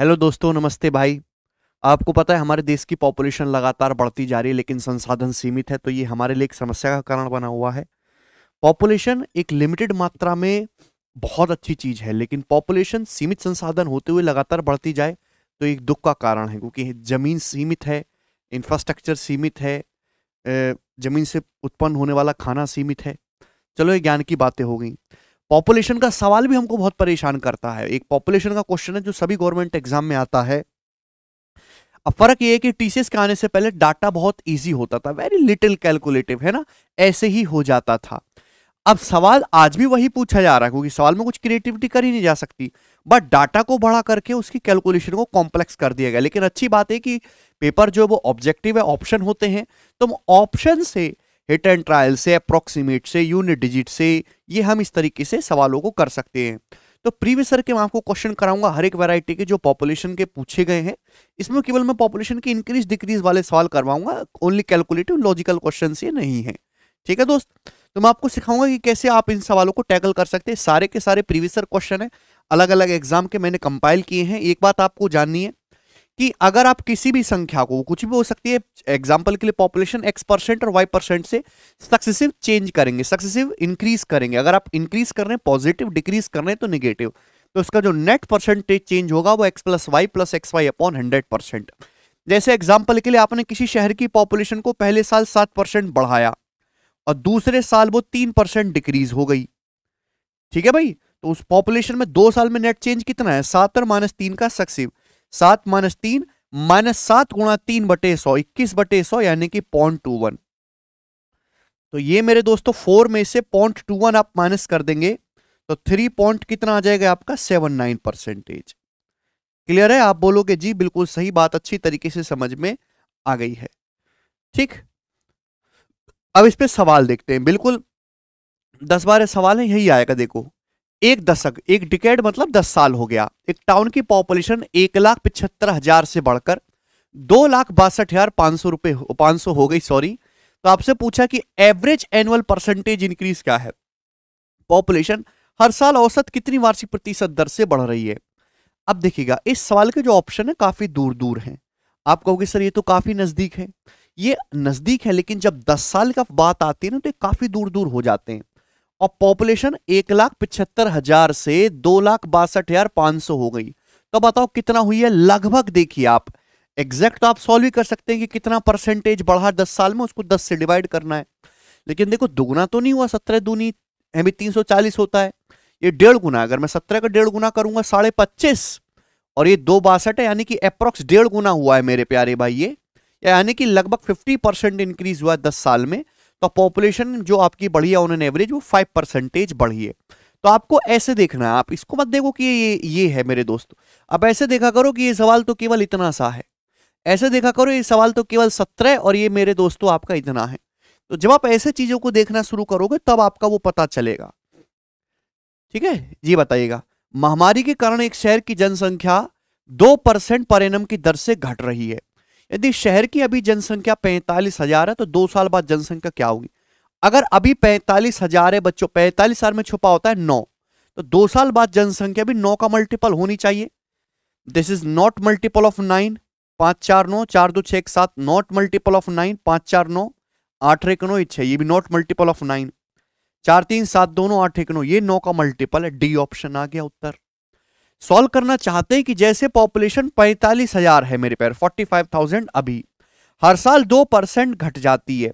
Hello दोस्तों, नमस्ते भाई। आपको पता है हमारे देश की पॉपुलेशन लगातार बढ़ती जा रही है, लेकिन संसाधन सीमित है, तो ये हमारे लिए एक समस्या का कारण बना हुआ है। पॉपुलेशन एक लिमिटेड मात्रा में बहुत अच्छी चीज़ है, लेकिन पॉपुलेशन सीमित संसाधन होते हुए लगातार बढ़ती जाए तो एक दुख का कारण है, क्योंकि ज़मीन सीमित है, इंफ्रास्ट्रक्चर सीमित है, ज़मीन से उत्पन्न होने वाला खाना सीमित है। चलो, ये ज्ञान की बातें हो गई। पॉपुलेशन का सवाल भी हमको बहुत परेशान करता है। एक पॉपुलेशन का क्वेश्चन है जो सभी गवर्नमेंट एग्जाम में आता है। अब फर्क ये है कि टीसीएस के आने से पहले डाटा बहुत इजी होता था, वेरी लिटिल कैलकुलेटिव, है ना, ऐसे ही हो जाता था। अब सवाल आज भी वही पूछा जा रहा है, क्योंकि सवाल में कुछ क्रिएटिविटी कर ही नहीं जा सकती, बट डाटा को बड़ा करके उसकी कैलकुलेशन को कॉम्प्लेक्स कर दिया गया। लेकिन अच्छी बात है कि पेपर जो है वो ऑब्जेक्टिव है, ऑप्शन होते हैं, तो हम ऑप्शन से, हिट एंड ट्रायल से, अप्रोक्सीमेट से, यूनिट डिजिट से, ये हम इस तरीके से सवालों को कर सकते हैं। तो प्रीवियस ईयर के मैं आपको क्वेश्चन कराऊंगा हर एक वैरायटी के जो पॉपुलेशन के पूछे गए हैं। इसमें केवल मैं पॉपुलेशन के इंक्रीज डिक्रीज वाले सवाल करवाऊंगा, ओनली कैलकुलेटिव लॉजिकल क्वेश्चन ये नहीं है। ठीक है दोस्त, तो मैं आपको सिखाऊंगा कि कैसे आप इन सवालों को टैकल कर सकते हैं। सारे के सारे प्रीवियस ईयर क्वेश्चन है, अलग अलग एग्जाम के मैंने कंपाइल किए हैं। एक बात आपको जाननी है कि अगर आप किसी भी संख्या को, कुछ भी हो सकती है, एग्जाम्पल के लिए पॉपुलेशन x% और y% से सक्सेसिव चेंज करेंगे, सक्सेसिव इंक्रीज करेंगे। अगर आप इंक्रीज कर रहे हैं पॉजिटिव, डिक्रीज कर रहे हैं तो निगेटिव, तो उसका जो नेट परसेंटेज चेंज होगा वो x + y + xy/100%। जैसे एग्जाम्पल के लिए आपने किसी शहर की पॉपुलेशन को पहले साल 7% बढ़ाया और दूसरे साल वो 3% डिक्रीज हो गई, ठीक है भाई, तो उस पॉपुलेशन में 2 साल में नेट चेंज कितना है? 7 और -3 का सक्सेसिव, 7 - 3 - 7 × 3/100 = 21/100, यानी कि 0.21। तो ये मेरे दोस्तों 4 में से 0.21 आप माइनस कर देंगे तो 3 कितना आ जाएगा आपका? 79%। क्लियर है? आप बोलोगे जी बिल्कुल सही बात, अच्छी तरीके से समझ में आ गई है। ठीक, अब इस पे सवाल देखते हैं। बिल्कुल 10-12 सवाल है, यही आएगा। देखो, एक दशक, एक डिकेड मतलब 10 साल हो गया। एक टाउन की पॉपुलेशन 1,75,000 से बढ़कर 2,62,500 हो गई, तो आपसे पूछा कि एवरेज एनुअल परसेंटेज इंक्रीज क्या है? पॉपुलेशन हर साल औसत कितनी वार्षिक प्रतिशत दर से बढ़ रही है? अब देखिएगा, इस सवाल के जो ऑप्शन है काफी दूर दूर हैं। आप कहोगे सर ये तो काफी नजदीक है। ये नजदीक है, लेकिन जब 10 साल का बात आती है ना तो काफी दूर दूर हो जाते हैं। और पॉपुलेशन 1,75,000 से 2,62,500 हो गई, तो बताओ कितना हुई है लगभग। देखिए आप, एग्जैक्ट तो आप सॉल्व ही कर सकते हैं कि कितना परसेंटेज बढ़ा 10 साल में, उसको 10 से डिवाइड करना है। लेकिन देखो, दुगुना तो नहीं हुआ, 17 दूनी अभी 340 होता है, ये 1.5 गुना। अगर मैं 17 का 1.5 गुना करूंगा 25.5, और ये 2.62 है, यानी कि अप्रोक्स 1.5 गुना हुआ है मेरे प्यारे भाई। ये यानी कि लगभग 50% इंक्रीज हुआ 10 साल में। तो पॉपुलेशन जो आपकी बढ़ी है ऑन एवरेज वो 5% बढ़ी है। तो आपको ऐसे देखना है, आप इसको मत देखो कि ये है मेरे दोस्तों। अब ऐसे देखा करो कि ये सवाल तो केवल इतना सा है, ऐसे देखा करो ये सवाल तो केवल 17 और ये मेरे दोस्तों आपका इतना है। तो जब आप ऐसे चीजों को देखना शुरू करोगे तब आपका वो पता चलेगा। ठीक है, ये बताइएगा, महामारी के कारण एक शहर की जनसंख्या 2% पर एनम की दर से घट रही है। यदि शहर की अभी जनसंख्या 45,000 है तो 2 साल बाद जनसंख्या क्या होगी? अगर अभी 45,000 है बच्चों, 45,000 में छुपा होता है 9, तो 2 साल बाद जनसंख्या भी 9 का मल्टीपल होनी चाहिए। This is not multiple of 9, 5 4 9, 4 2 6 7, not multiple of 9, 5 4 9, 8 1 9 6, ये भी नॉट मल्टीपल ऑफ 9, 4 3 7 2 9 8 1 9, ये 9 का मल्टीपल है। डी ऑप्शन आ गया उत्तर। सॉल्व करना चाहते हैं कि जैसे पॉपुलेशन 45,000 है मेरे पैर, 45,000 अभी, हर साल 2% घट जाती है।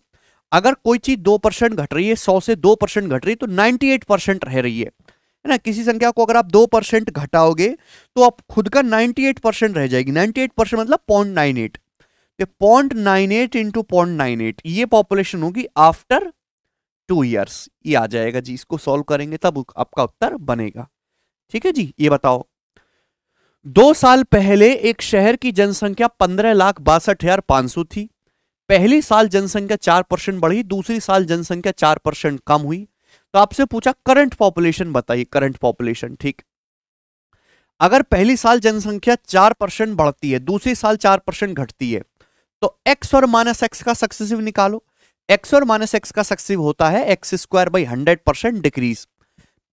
अगर कोई चीज 2% घट रही है, 100 से 2% घट रही है, तो 98% रह रही है ना। किसी संख्या को अगर आप 2% घटाओगे तो आप खुद का 98% रह जाएगी। 98% मतलब 0.98, तो 0.98 × 0.98 ये पॉपुलेशन होगी आफ्टर 2 ईयर्स। ये आ जाएगा जी, इसको सॉल्व करेंगे तब आपका उत्तर बनेगा। ठीक है जी, ये बताओ, 2 साल पहले एक शहर की जनसंख्या 15,62,500 थी। पहली साल जनसंख्या 4% बढ़ी, दूसरी साल जनसंख्या 4% कम हुई। तो आपसे पूछा करंट पॉपुलेशन बताइए, करंट पॉपुलेशन। ठीक, अगर पहली साल जनसंख्या 4% बढ़ती है, दूसरी साल 4% घटती है, तो x और -x का सक्सेसिव निकालो। x और -x का सक्सेसिव होता है x² / 100% डिक्रीज,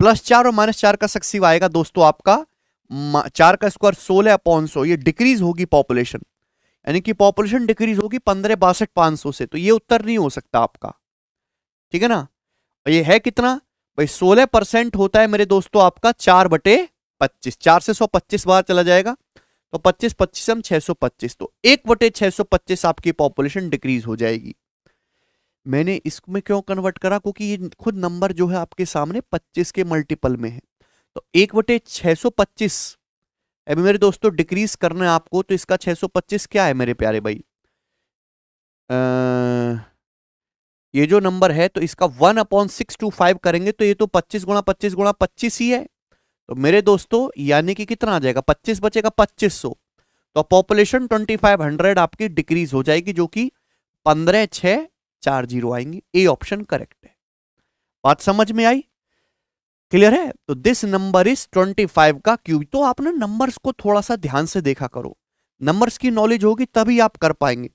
+4 और -4 का सक्सेसिव आएगा दोस्तों आपका 4 का स्क्वायर 16/100, ये डिक्रीज होगी पॉपुलेशन, यानी कि पॉपुलेशन डिक्रीज होगी 15,62,500 से, तो ये उत्तर नहीं हो सकता आपका, ठीक है ना। और ये है कितना भाई, 16% होता है मेरे दोस्तों आपका 4/25, 4 से 125 बार चला जाएगा, तो 25 25 हम 625, तो 1/625 आपकी पॉपुलेशन डिक्रीज हो जाएगी। मैंने इसमें क्यों कन्वर्ट करा, क्योंकि ये खुद नंबर जो है आपके सामने 25 के मल्टीपल में है, तो 1/625 अभी मेरे दोस्तों डिक्रीज करना है आपको, तो इसका 625 क्या है मेरे प्यारे भाई, ये जो नंबर है, तो इसका 1/625 करेंगे, तो ये तो 25 गुणा 25 गुणा 25 ही है, तो मेरे दोस्तों यानी कि कितना आ जाएगा, 25 बचेगा 2500, तो पॉपुलेशन 2500 आपकी डिक्रीज हो जाएगी, जो कि 15,640 आएंगी। ए ऑप्शन करेक्ट है, बात समझ में आई, क्लियर है। तो दिस नंबर इज 25 का क्यूब। तो आपने नंबर्स को थोड़ा सा ध्यान से देखा करो, नंबर्स की नॉलेज होगी तभी आप कर पाएंगे।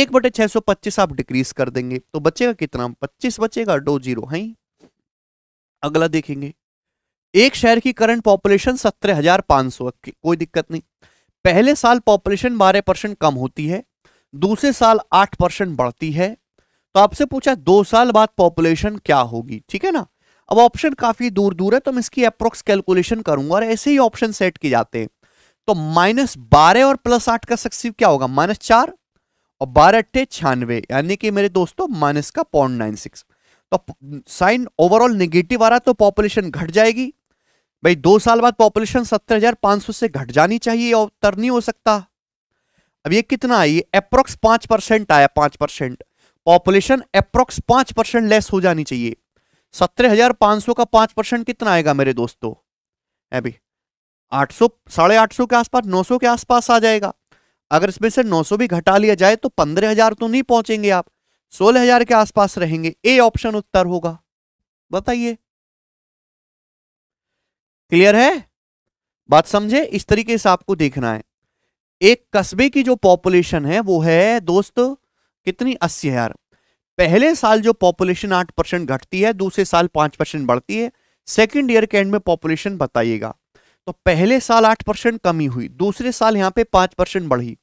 1/625 आप डिक्रीज कर देंगे तो बचेगा कितना, 25 बचेगा, 20 है। अगला देखेंगे, एक शहर की करंट पॉपुलेशन 17,500, कोई दिक्कत नहीं। पहले साल पॉपुलेशन 12% कम होती है, दूसरे साल 8% बढ़ती है, तो आपसे पूछा 2 साल बाद पॉपुलेशन क्या होगी, ठीक है ना। अब ऑप्शन काफी दूर दूर है, तो मैं इसकी अप्रोक्स कैलकुलेशन करूंगा, और ऐसे ही ऑप्शन सेट किए जाते हैं। तो -12 और +8 का सक्सेसिव क्या होगा, -4 और 12 × 8 96, यानी कि मेरे दोस्तों माइनस का 0.96, तो साइन ओवरऑल नेगेटिव आ रहा, तो पॉपुलेशन घट जाएगी भाई। 2 साल बाद पॉपुलेशन 17,500 से घट जानी चाहिए, और उत्तर नहीं हो सकता। अब ये कितना है, ये अप्रोक्स 5% आया, 5% पॉपुलेशन अप्रोक्स 5% लेस हो जानी चाहिए। 17,500 का 5% कितना आएगा मेरे दोस्तों, अभी 800, 850 के आसपास, 900 के आसपास आ जाएगा। अगर इसमें से 900 भी घटा लिया जाए तो 15,000 तो नहीं पहुंचेंगे आप, 16,000 के आसपास रहेंगे। ए ऑप्शन उत्तर होगा, बताइए क्लियर है, बात समझे। इस तरीके से आपको देखना है। एक कस्बे की जो पॉपुलेशन है वो है दोस्तों कितनी, 80,000। पहले साल जो पॉपुलेशन 8% घटती है, दूसरे साल 5% बढ़ती है, सेकंड ईयर के एंड में पॉपुलेशन बताइएगा। तो पहले साल 8% कमी हुई, दूसरे साल यहाँ पे 5% बढ़ी,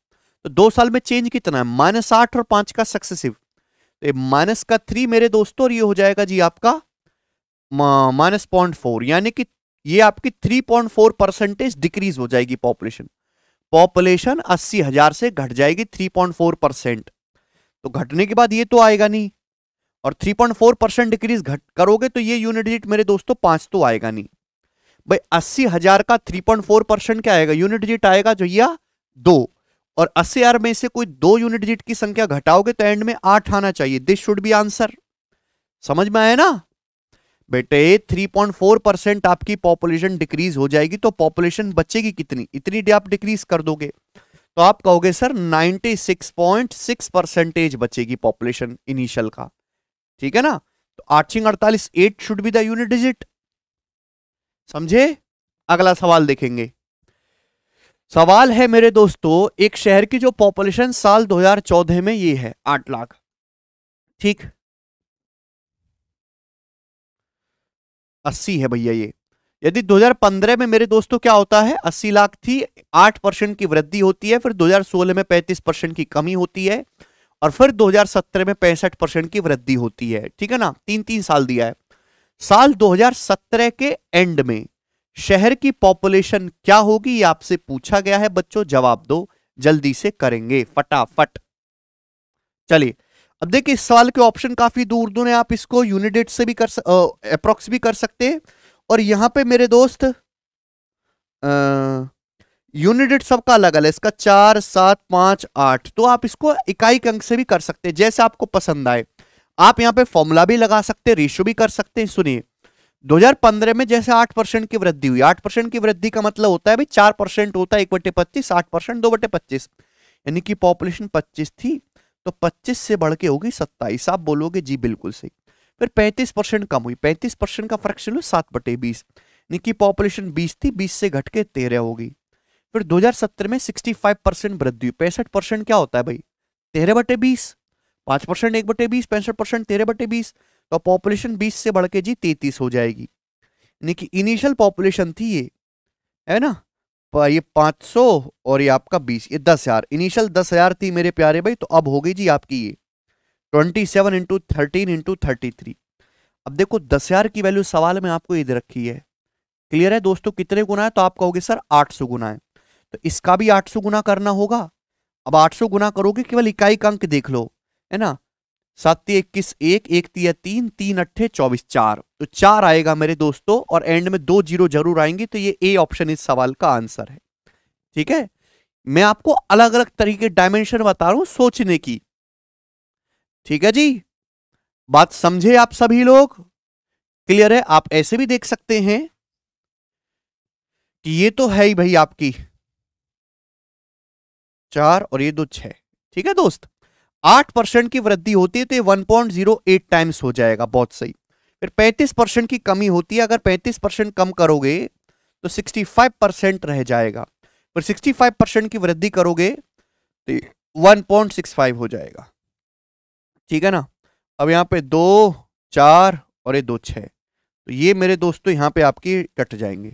तो 2 साल में चेंज कितना है, -8 और 5 का सक्सेसिव, तो माइनस का 3 मेरे दोस्तों, और ये हो जाएगा जी आपका -0.4, यानी कि ये आपकी 3.4% डिक्रीज हो जाएगी पॉपुलेशन। पॉपुलेशन 80,000 से घट जाएगी 3.4%, तो घटने के बाद ये तो आएगा नहीं, और 3.4% डिक्रीज घट करोगे तो ये यूनिट डिजिट मेरे दोस्तों 5 तो आएगा नहीं भाई। 80,000 का 3.4% क्या आएगा, यूनिट डिजिट आएगा जो या 2, और 80,000 में से कोई 2 यूनिट डिजिट की संख्या घटाओगे तो एंड में 8 आना चाहिए। दिस शुड बी आंसर, समझ में आया ना बेटे। 3.4% आपकी पॉपुलेशन डिक्रीज हो जाएगी, तो पॉपुलेशन बचेगी कितनी, इतनी आप डिक्रीज कर दोगे, तो आप कहोगे सर 96.6% बचेगी पॉपुलेशन इनिशियल का, ठीक है ना। तो 8×48, 8 should be the unit digit, समझे। अगला सवाल देखेंगे। सवाल है मेरे दोस्तों, एक शहर की जो पॉपुलेशन साल 2014 में ये है 8 लाख, ठीक, 80 है भैया ये। यदि 2015 में मेरे दोस्तों क्या होता है, 80 लाख थी, 8% की वृद्धि होती है, फिर 2016 में 35% की कमी होती है, और फिर 2017 में 65% की वृद्धि होती है, ठीक है ना। 3-3 साल दिया है। साल 2017 के एंड में शहर की पॉपुलेशन क्या होगी, ये आपसे पूछा गया है बच्चों। जवाब दो, जल्दी से करेंगे फटाफट। चलिए अब देखिए, इस सवाल के ऑप्शन काफी दूर दूर है, आप इसको यूनिट से भी कर अप्रोक्स भी कर सकते हैं, और यहाँ पे मेरे दोस्त यूनिट सबका अलग अलग, इसका 4, 7, 5, 8, तो आप इसको इकाई के अंक से भी कर सकते हैं, जैसे आपको पसंद आए। आप यहाँ पे फॉर्मूला भी लगा सकते हैं, रेशियो भी कर सकते हैं। सुनिए, 2015 में जैसे 8% की वृद्धि हुई, 8% की वृद्धि का मतलब होता है भाई 4% होता है 1/25, 8% 2/25, यानी कि पॉपुलेशन 25 थी तो 25 से बढ़ के होगी 27। आप बोलोगे जी बिल्कुल सही। फिर 35% कम हुई, 35% का फर्क चलो 7/20, यानी कि पॉपुलेशन 20 थी, 20 से घट के 13 होगी। फिर 2017 में 65% वृद्धि हुई, 65% क्या होता है भाई 13/20, 5% 1/20, 65% 13/20, तो पॉपुलेशन 20 से बढ़ के जी 33 हो जाएगी, यानी कि इनिशियल पॉपुलेशन थी ये, है ना। ये 500 और ये आपका 20, ये 10,000। इनिशियल 10,000 थी मेरे प्यारे भाई, तो अब हो गई जी आपकी ये 27 × 13 × 33। अब देखो 10,000 की वैल्यू सवाल में आपको ये दे रखी है। क्लियर है दोस्तों? कितने गुना है? तो आप कहोगे सर 800 गुना है, तो इसका भी 800 गुना करना होगा। अब 800 गुना करोगे, केवल इकाई का अंक देख लो, है ना। 7 × 21 = 1, 1 × 3 = 3, 3 × 8 = 24, तो 4 आएगा मेरे दोस्तों, और एंड में 2 0 जरूर आएंगे। तो ये ए ऑप्शन इस सवाल का आंसर है। ठीक है, मैं आपको अलग अलग तरीके डायमेंशन बता रहा हूं सोचने की। ठीक है जी, बात समझे आप सभी लोग? क्लियर है? आप ऐसे भी देख सकते हैं कि ये तो है ही भाई आपकी 4 और ये 2 6। ठीक है दोस्त, 8% की वृद्धि होती है तो 1.08 टाइम्स हो जाएगा। बहुत सही। फिर 35% की कमी होती है, अगर 35% कम करोगे तो 65% रह जाएगा। फिर 65% की वृद्धि करोगे तो 1.65 हो जाएगा। ठीक है ना। अब यहाँ पे 2 4 और ये 2 6, तो ये मेरे दोस्तों यहाँ पे आपकी कट जाएंगे।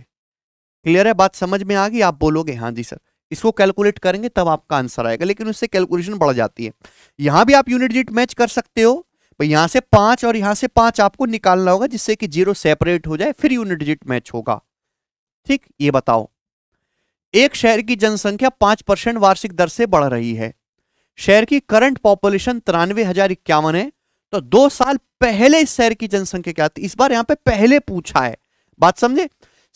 क्लियर है? बात समझ में आ गई? आप बोलोगे हाँ जी सर, इसको कैलकुलेट करेंगे तब आपका आंसर आएगा, लेकिन उससे कैलकुलेशन बढ़ जाती है। यहाँ भी आप यूनिट डिजिट मैच कर सकते हो, पर यहाँ से 5 और यहाँ से 5 आपको निकालना होगा, जिससे कि 0 सेपरेट हो जाए, फिर यूनिट डिजिट मैच होगा। ठीक, ये बताओ, एक शहर की जनसंख्या 5% वार्षिक दर से बढ़ रही है। शहर की करंट पॉपुलेशन 93,051 है, तो 2 साल पहले इस शहर की जनसंख्या क्या थी? इस बार यहाँ पे पहले पूछा है। बात समझे?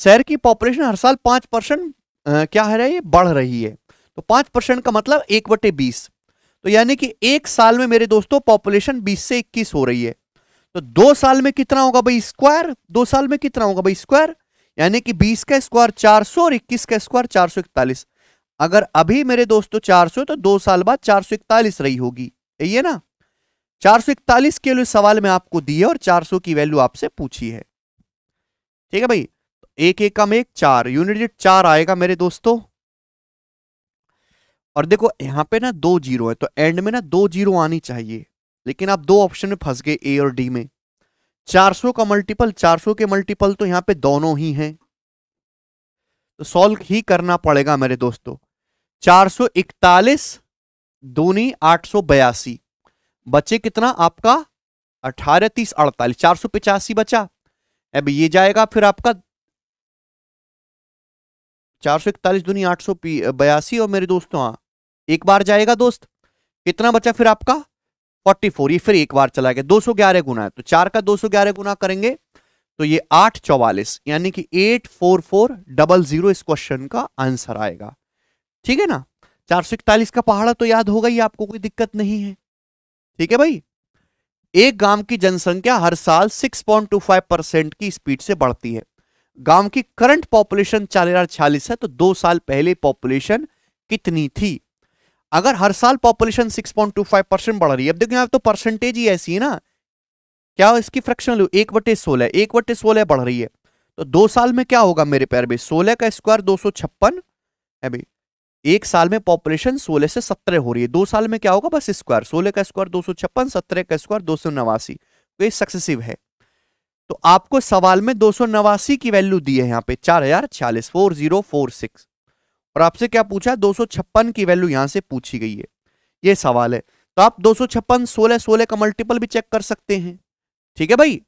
शहर की पॉपुलेशन हर साल 5% क्या है रही? बढ़ रही है, तो 5% का मतलब 1/20, तो यानी कि एक साल में मेरे दोस्तों पॉपुलेशन 20 से 21 हो रही है। तो 2 साल में कितना होगा भाई स्क्वायर? 2 साल में कितना होगा भाई स्क्वायर? यानी कि 20 का स्क्वायर 400 और 21 का स्क्वायर 441। अगर अभी मेरे दोस्तों 400, तो 2 साल बाद 441 रही होगी। यही है ना, 441 के लिए सवाल में आपको दिए और 400 की वैल्यू आपसे पूछी है। ठीक है भाई, 1 1 कम 1 4, यूनिट डिजिट 4 आएगा मेरे दोस्तों। और देखो यहाँ पे ना 2 0 है, तो एंड में ना 2 0 आनी चाहिए, लेकिन आप 2 ऑप्शन में फंस गए, ए और डी में। 400 का मल्टीपल, 400 के मल्टीपल तो यहाँ पे दोनों ही हैं, तो सॉल्व ही करना पड़ेगा मेरे दोस्तों। 441 दूनी 882, बचे कितना आपका 18 30 48, 485 बचा। अब ये जाएगा फिर आपका 441 दूनी 882, और मेरे दोस्तों हाँ एक बार जाएगा दोस्त, कितना बचा फिर आपका 44। ये फिर एक बार चला गया, 211 गुना है, तो 4 का 211 गुना करेंगे तो ये 844, यानी कि 84400 इस क्वेश्चन का आंसर आएगा। ठीक है ना, 441 का पहाड़ा तो याद होगा ही आपको, कोई दिक्कत नहीं है। ठीक है भाई, एक गांव की जनसंख्या हर साल 6.25% की स्पीड से बढ़ती है। गांव की करंट पॉपुलेशन 40,046 है, तो 2 साल पहले पॉपुलेशन कितनी थी? अगर हर साल पॉपुलेशन 6.25% बढ़ रही है, अब देखो यहाँ तो परसेंटेज ही ऐसी है ना, क्या हो इसकी फ्रैक्शनल 1/16, 1/16 बढ़ रही है, तो 2 साल में क्या होगा मेरे प्यारे भाई? 16 का स्क्वायर 256 है भाई। एक साल में पॉपुलेशन 16 से 17 हो रही है, 2 साल में क्या होगा? बस स्क्वायर, 16 का स्क्वायर 256, 17 का स्क्वायर 289, ये सक्सेसिव है। तो आपको सवाल में 289 की वैल्यू दी है यहाँ पे 4046, 4046, और आपसे क्या पूछा? 256 की वैल्यू यहाँ से पूछी गई है, ये सवाल है। तो आप 256 16 का मल्टीपल भी चेक कर सकते हैं। ठीक है भाई,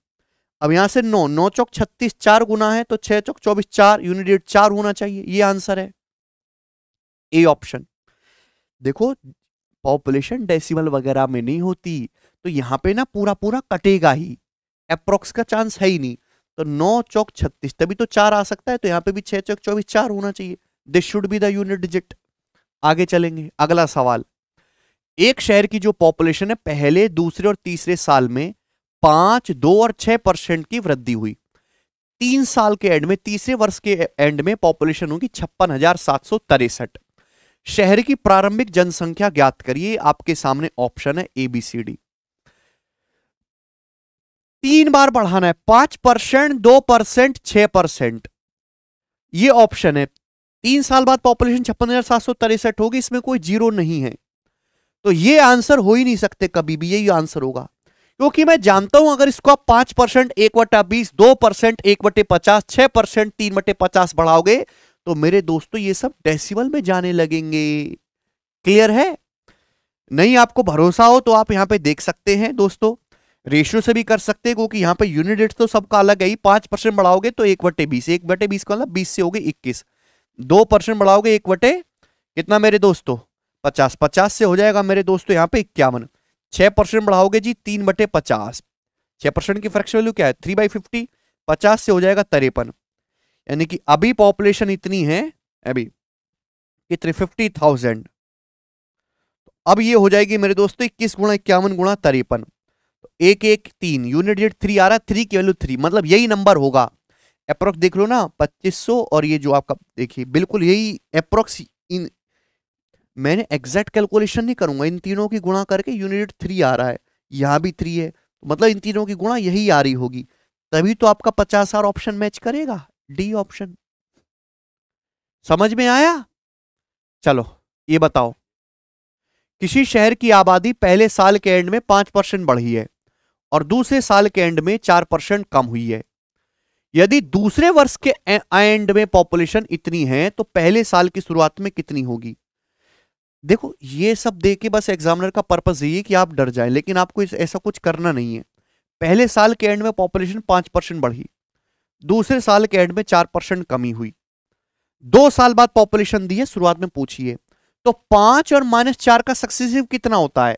अब यहाँ से 9 9 चौक 36, 4 गुना है, तो 6 चौक 24, 4 यूनिट 4 होना चाहिए। ये आंसर है ए ऑप्शन। देखो पॉपुलेशन डेसिमल वगैरह में नहीं होती, तो यहाँ पे ना पूरा पूरा कटेगा ही, एप्रोक्स का चांस है ही नहीं। तो 9 चौक 36, तभी तो 4 आ सकता है, तो यहाँ पे भी 6 चौक 24 4 होना चाहिए। This should be the unit digit. आगे चलेंगे, अगला सवाल। एक शहर की जो पॉपुलेशन है पहले, दूसरे और तीसरे साल में 5, 2 और 6% की वृद्धि हुई। 3 साल के एंड में, तीसरे वर्ष के एंड में पॉपुलेशन होगी 56,763। शहर की प्रारंभिक जनसंख्या ज्ञात करिए, आपके सामने ऑप्शन है ABCD। 3 बार बढ़ाना है, 5%, 2%, 6%, ये ऑप्शन है। 3 साल बाद पॉपुलेशन 56,763 होगी, इसमें कोई जीरो नहीं है, तो ये आंसर हो ही नहीं सकते कभी भी, यही आंसर होगा। क्योंकि मैं जानता हूं अगर इसको आप 5% 1/20, 2% 1/50, 6% 3/50 बढ़ाओगे तो मेरे दोस्तों ये सब डेसिमल में जाने लगेंगे। क्लियर है? नहीं आपको भरोसा हो तो आप यहाँ पे देख सकते हैं दोस्तों, रेशियो से भी कर सकते हैं क्योंकि यहाँ पे यूनिट तो सबका अलग है ही। 5% बढ़ाओगे तो 1/20, 1/20 का मतलब 20 से हो गए 21। 2% बढ़ाओगे 1/ कितना मेरे दोस्तों 50, 50 से हो जाएगा मेरे दोस्तों यहाँ पे 51। 6% बढ़ाओगे जी 3/50, 6% की फ्रैक्शन वैल्यू क्या है 3/50, 50 से हो जाएगा 53। यानी कि अभी पॉपुलेशन इतनी है अभी कि 350,000। अब ये हो जाएगी मेरे दोस्तों 21 × 51 × 53, 113 यूनिट रेट 3 आ रहा है, 3 की वैल्यू 3, मतलब यही नंबर होगा अप्रोक्स। देख लो ना 2500, और ये जो आपका देखिए बिल्कुल यही अप्रोक्स। इन मैंने एग्जैक्ट कैलकुलेशन नहीं करूंगा, इन तीनों की गुणा करके यूनिट 3 आ रहा है, यहाँ भी 3 है, मतलब इन तीनों की गुणा यही आ रही होगी, तभी तो आपका 50,000 ऑप्शन मैच करेगा, डी ऑप्शन। समझ में आया? चलो ये बताओ, किसी शहर की आबादी पहले साल के एंड में 5% बढ़ी है और दूसरे साल के एंड में 4% कम हुई है। यदि दूसरे वर्ष के एंड में पॉपुलेशन इतनी है तो पहले साल की शुरुआत में कितनी होगी? देखो ये सब देके बस एग्जामिनर का पर्पस यही है कि आप डर जाएं, लेकिन आपको ऐसा कुछ करना नहीं है। पहले साल के एंड में पॉपुलेशन 5% बढ़ी, दूसरे साल के एंड में 4% कमी हुई, 2 साल बाद पॉपुलेशन दी है, शुरुआत में पूछिए तो 5 और -4 का सक्सेसिव कितना होता है?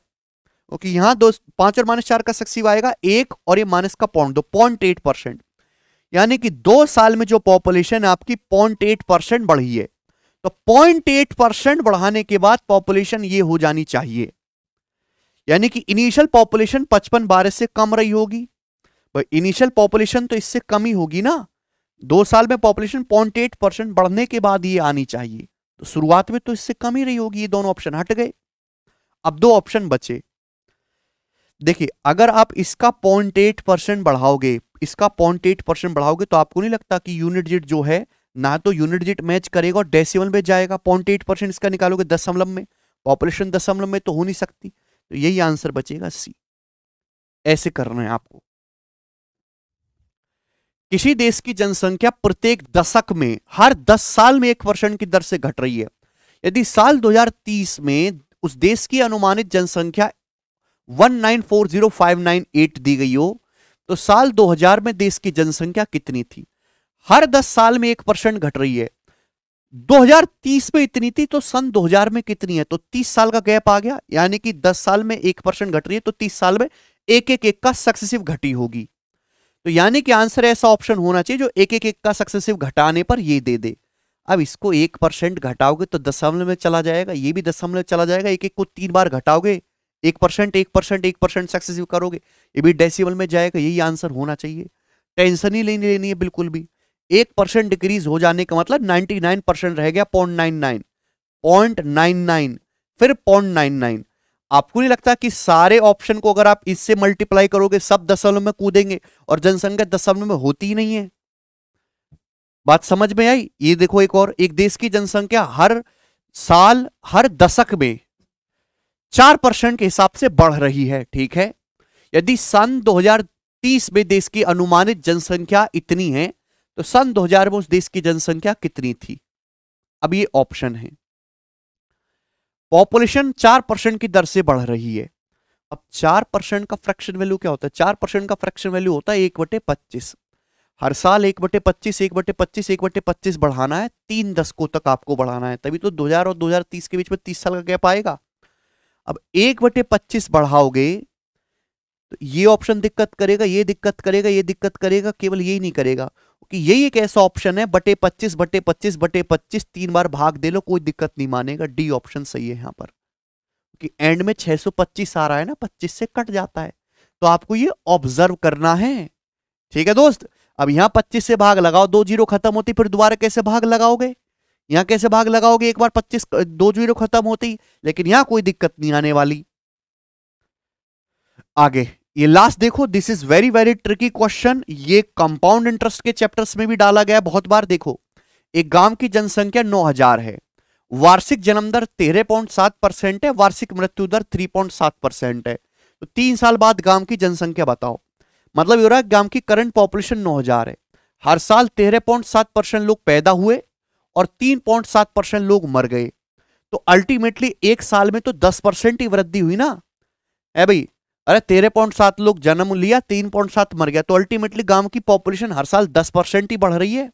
ओके, यहां 5 और -4 का सक्सेसिव आएगा 1 और ये माइनस का 0.8%। यानी कि 2 साल में जो पॉपुलेशन आपकी 0.8% बढ़ी है, तो 0.8% बढ़ाने के बाद पॉपुलेशन ये हो जानी चाहिए। यानी कि इनिशियल पॉपुलेशन 5512 से कम रही होगी, भाई इनिशियल पॉपुलेशन तो इससे कम ही होगी ना। 2 साल में पॉपुलेशन 0.8% बढ़ने के बाद ये आनी चाहिए, तो शुरुआत में तो इससे कम ही रही होगी। ये दोनों ऑप्शन हट गए, अब 2 ऑप्शन बचे। देखिए अगर आप इसका 0.8% बढ़ाओगे, इसका 0.8% बढ़ाओगे, तो आपको नहीं लगता कि यूनिट डिजिट जो है ना, तो यूनिट डिजिट मैच करेगा और डेसिमल में जाएगा। 0.8% इसका निकालोगे दशमलव में, पॉपुलेशन दशमलव में तो हो नहीं सकती, तो यही आंसर बचेगा सी। ऐसे करना है आपको। किसी देश की जनसंख्या प्रत्येक दशक में हर 10 साल में 1% की दर से घट रही है। यदि साल 2030 में उस देश की अनुमानित जनसंख्या 1940598 दी गई हो, तो साल 2000 में देश की जनसंख्या कितनी थी? हर 10 साल में 1% घट रही है, 2030 में इतनी थी, तो सन 2000 में कितनी है? तो 30 साल का गैप आ गया। यानी कि 10 साल में 1% घट रही है, तो 30 साल में एक का सक्सेसिव घटी होगी। तो यानी कि आंसर ऐसा ऑप्शन होना चाहिए जो 1 का सक्सेसिव घटाने पर ये दे दे। अब इसको 1% घटाओगे तो दशमलव में चला जाएगा, ये भी दशमलव में चला जाएगा। 1 को 3 बार घटाओगे, 1% सक्सेसिव करोगे, ये भी डेसिमल में जाएगा। यही आंसर होना चाहिए, टेंशन ही लेनी है बिल्कुल भी। 1% डिक्रीज हो जाने का मतलब 99% रह गया, 0.99, 0.99, फिर 0.99। आपको नहीं लगता कि सारे ऑप्शन को अगर आप इससे मल्टीप्लाई करोगे सब दशमलव में कूदेंगे, और जनसंख्या दशमलव में होती ही नहीं है। बात समझ में आई? ये देखो एक और, एक देश की जनसंख्या हर साल हर दशक में 4% के हिसाब से बढ़ रही है, ठीक है। यदि सन 2030 में देश की अनुमानित जनसंख्या इतनी है, तो सन 2000 में उस देश की जनसंख्या कितनी थी? अब ये ऑप्शन है। पॉपुलेशन 4% की दर से बढ़ रही है। अब 4% का फ्रैक्शन वैल्यू क्या होता है? 4% का फ्रैक्शन वैल्यू होता है 1/25। हर साल 1/25, 1/25, 1/25 बढ़ाना है, 3 दशकों तक आपको बढ़ाना है, तभी तो 2000 और 2030 के बीच में 30 साल का गैप आएगा। अब 1/25 बढ़ाओगे तो ये ऑप्शन दिक्कत करेगा, ये दिक्कत करेगा, ये दिक्कत करेगा, केवल यही नहीं करेगा कि यही एक ऐसा ऑप्शन है, 25/25/25, 3 बार भाग दे लो, कोई दिक्कत नहीं मानेगा। डी ऑप्शन सही है यहाँ पर, कि एंड में 625 आ रहा है ना, 25 से कट जाता है, तो आपको ये ऑब्जर्व करना है, ठीक है दोस्त। अब यहाँ 25 से भाग लगाओ, 2 0 खत्म होती, फिर दोबारा कैसे भाग लगाओगे? यहाँ कैसे भाग लगाओगे? एक बार 25 2 0 खत्म होती, लेकिन यहाँ कोई दिक्कत नहीं आने वाली। आगे ये लास्ट देखो, this is very very tricky question. ये कंपाउंड इंटरेस्ट के चैप्टर्स में भी डाला गया बहुत बार। देखो, एक गांव की जनसंख्या 9000 है, वार्षिक जन्म दर 13.7% है, वार्षिक मृत्यु दर 3.7% है, तो 3 साल बाद गांव की जनसंख्या बताओ। मतलब ये रहा, गांव की करंट पॉपुलेशन 9000 है, हर साल 13.7% लोग पैदा हुए और 3.7% लोग मर गए। तो अल्टीमेटली एक साल में तो 10% ही वृद्धि हुई ना। है भाई, अरे 13.7 लोग जन्म लिया, 3.7 मर गया, तो अल्टीमेटली गांव की पॉपुलेशन हर साल 10% ही बढ़ रही है।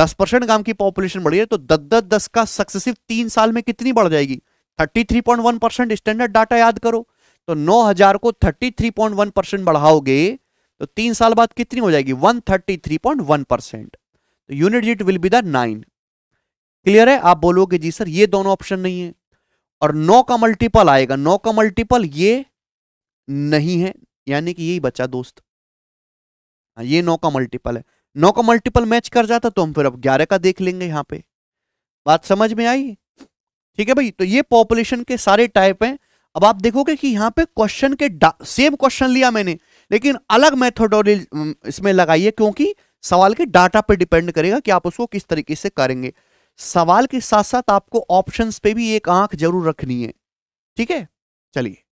10% गांव की पॉपुलेशन बढ़ रही है, तो 10-10-10 का सक्सेसिव 3 साल में कितनी बढ़ जाएगी? 33.1%। स्टैंडर्ड डाटा याद करो, तो 9000 को 33.1% बढ़ाओगे तो 3 साल बाद कितनी हो जाएगी? 133.1%। तो unit digit will be the 9। Clear है? आप बोलोगे जी सर ये दोनों ऑप्शन नहीं है, और 9 का मल्टीपल आएगा, 9 का मल्टीपल ये नहीं है, यानी कि यही बचा दोस्त, ये 9 का मल्टीपल है। 9 का मल्टीपल मैच कर जाता तो हम फिर अब 11 का देख लेंगे। यहाँ पे बात समझ में आई? ठीक है भाई। तो ये पॉपुलेशन के सारे टाइप हैं। अब आप देखोगे कि यहाँ पे क्वेश्चन के सेम क्वेश्चन लिया मैंने, लेकिन अलग मेथोडोलॉजी इसमें लगाइए, क्योंकि सवाल के डाटा पे डिपेंड करेगा कि आप उसको किस तरीके से करेंगे। सवाल के साथ साथ आपको ऑप्शंस पे भी एक आंख जरूर रखनी है। ठीक है, चलिए।